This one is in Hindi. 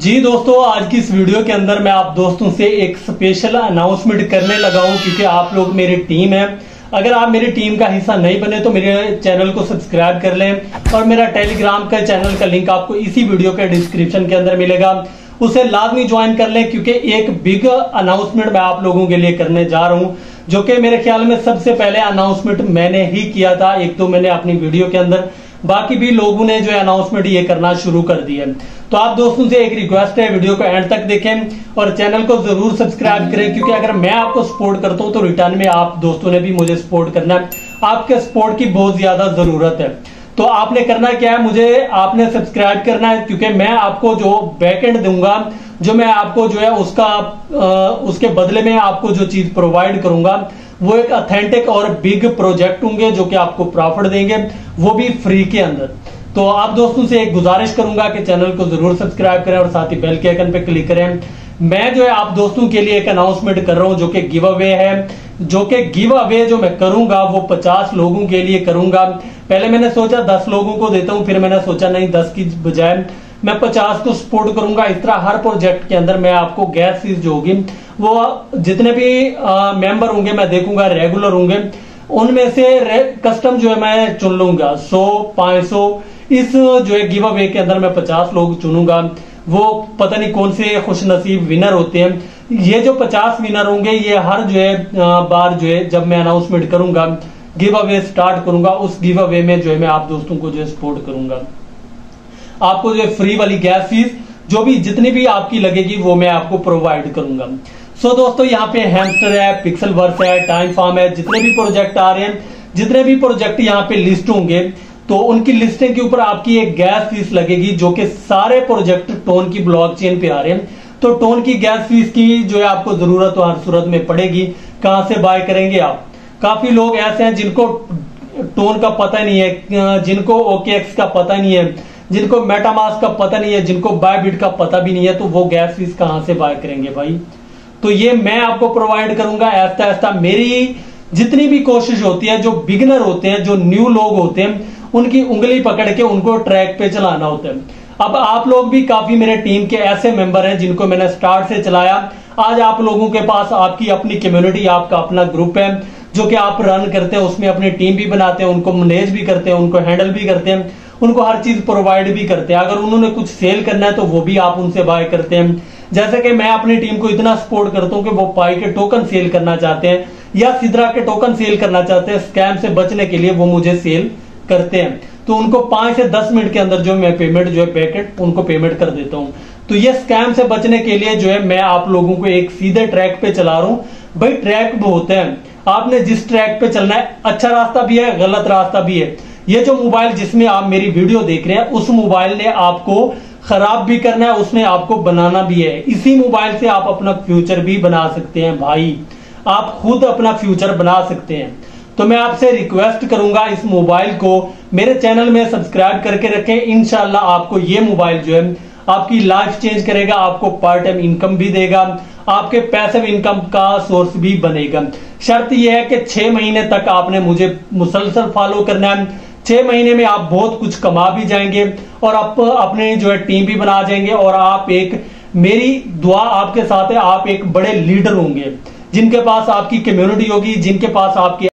जी दोस्तों, आज की इस वीडियो के अंदर मैं आप दोस्तों से एक स्पेशल अनाउंसमेंट करने लगा हूं क्योंकि आप लोग मेरी टीम है। अगर आप मेरी टीम का हिस्सा नहीं बने तो मेरे चैनल को सब्सक्राइब कर लें और मेरा टेलीग्राम का चैनल का लिंक आपको इसी वीडियो के डिस्क्रिप्शन के अंदर मिलेगा, उसे लाजमी ज्वाइन कर लें क्योंकि एक बिग अनाउंसमेंट मैं आप लोगों के लिए करने जा रहा हूँ, जो कि मेरे ख्याल में सबसे पहले अनाउंसमेंट मैंने ही किया था। एक तो मैंने अपनी वीडियो के अंदर, बाकी भी लोगों ने जो अनाउंसमेंट ये करना शुरू कर दिया। तो आप दोस्तों से एक रिक्वेस्ट है, वीडियो को एंड तक देखें और चैनल को जरूर सब्सक्राइब करें क्योंकि अगर मैं आपको सपोर्ट करता हूं तो रिटर्न में आप दोस्तों ने भी मुझे सपोर्ट करना है। आपके सपोर्ट की बहुत ज्यादा जरूरत है। तो आपने करना क्या है, मुझे आपने सब्सक्राइब करना है क्योंकि मैं आपको जो बैकेंड दूंगा, जो मैं आपको जो है उसके बदले में आपको जो चीज प्रोवाइड करूंगा वो एक ऑथेंटिक और बिग प्रोजेक्ट होंगे जो कि आपको प्रॉफिट देंगे, वो भी फ्री के अंदर। तो आप दोस्तों से एक गुजारिश करूंगा कि चैनल को जरूर सब्सक्राइब करें और साथ ही बेल के आइकन पे क्लिक करें। मैं जो है आप दोस्तों के लिए एक अनाउंसमेंट कर रहा हूं जो कि गिव अवे है, जो कि गिव अवे जो मैं करूंगा वो 50 लोगों के लिए करूंगा। पहले मैंने सोचा 10 लोगों को देता हूं, फिर मैंने सोचा नहीं, 10 की बजाय मैं 50 को सपोर्ट करूंगा। इस तरह हर प्रोजेक्ट के अंदर मैं आपको गैस फीस जो होगी वो जितने भी मेंबर होंगे मैं देखूंगा, रेगुलर होंगे उनमें से कस्टम जो है मैं चुन लूंगा। 100, 500 इस जो है गिव अवे के अंदर मैं 50 लोग चुनूंगा। वो पता नहीं कौन से खुशनसीब विनर होते हैं। ये जो 50 विनर होंगे ये हर जो है बार जो है जब मैं अनाउंसमेंट करूंगा, गिव अवे स्टार्ट करूंगा, उस गिव अवे में जो है मैं आप दोस्तों को जो है सपोर्ट करूंगा। आपको जो फ्री वाली गैस फीस जो भी जितनी भी आपकी लगेगी वो मैं आपको प्रोवाइड करूंगा। सो दोस्तों, यहाँ पे हैमस्टर है, पिक्सलवर्स है, टाइम फार्म है, जितने भी प्रोजेक्ट आ रहे हैं, जितने भी प्रोजेक्ट यहाँ पे लिस्ट होंगे तो उनकी लिस्टिंग के ऊपर आपकी एक गैस फीस लगेगी जो कि सारे प्रोजेक्ट टोन की ब्लॉकचेन पे आ रहे हैं। तो टोन की गैस फीस की जो है आपको जरूरत हर सूरत में पड़ेगी। कहाँ से बाय करेंगे आप? काफी लोग ऐसे हैं जिनको टोन का पता नहीं है, जिनको OKX का पता नहीं है, जिनको मेटामास्क का पता नहीं है, जिनको बायबिट का पता भी नहीं है, तो वो गैस फीस कहां से बाय करेंगे भाई? तो ये मैं आपको प्रोवाइड करूंगा। ऐसा ऐसा मेरी जितनी भी कोशिश होती है, जो बिगिनर होते हैं, जो न्यू लोग होते हैं, उनकी उंगली पकड़ के उनको ट्रैक पे चलाना होता है। अब आप लोग भी काफी मेरे टीम के ऐसे मेंबर हैं जिनको मैंने स्टार्ट से चलाया। आज आप लोगों के पास आपकी अपनी कम्युनिटी, आपका अपना ग्रुप है जो कि आप रन करते हैं, उसमें अपनी टीम भी बनाते हैं, उनको मैनेज भी करते हैं, उनको हैंडल भी करते हैं, उनको हर चीज प्रोवाइड भी करते हैं। अगर उन्होंने कुछ सेल करना है तो वो भी आप उनसे बाय करते हैं। जैसे कि मैं अपनी टीम को इतना सपोर्ट करता हूं कि वो पाई के टोकन सेल करना चाहते हैं या सिद्रा के टोकन सेल करना चाहते हैं, स्कैम से बचने के लिए वो मुझे सेल करते हैं तो उनको 5 से 10 मिनट के अंदर जो मैं पेमेंट जो है पैकेट उनको पेमेंट कर देता हूँ। तो ये स्कैम से बचने के लिए जो है मैं आप लोगों को एक सीधे ट्रैक पे चला रहा हूँ। भाई ट्रैक वो होते हैं, आपने जिस ट्रैक पे चलना है, अच्छा रास्ता भी है, गलत रास्ता भी है। ये जो मोबाइल जिसमें आप मेरी वीडियो देख रहे हैं उस मोबाइल ने आपको खराब भी करना है, उसने आपको बनाना भी है। इसी मोबाइल से आप अपना फ्यूचर भी बना सकते हैं भाई, आप खुद अपना फ्यूचर बना सकते हैं। तो मैं आपसे रिक्वेस्ट करूंगा इस मोबाइल को मेरे चैनल में सब्सक्राइब करके रखें। इंशाल्लाह आपको ये मोबाइल जो है आपकी लाइफ चेंज करेगा, आपको पार्ट टाइम इनकम भी देगा, आपके पैसिव इनकम का सोर्स भी बनेगा। शर्त यह है कि 6 महीने तक आपने मुझे मुसलसल फॉलो करना है। 6 महीने में आप बहुत कुछ कमा भी जाएंगे और आप अपने जो है टीम भी बना जाएंगे और आप एक, मेरी दुआ आपके साथ है, आप एक बड़े लीडर होंगे जिनके पास आपकी कम्युनिटी होगी, जिनके पास आपकी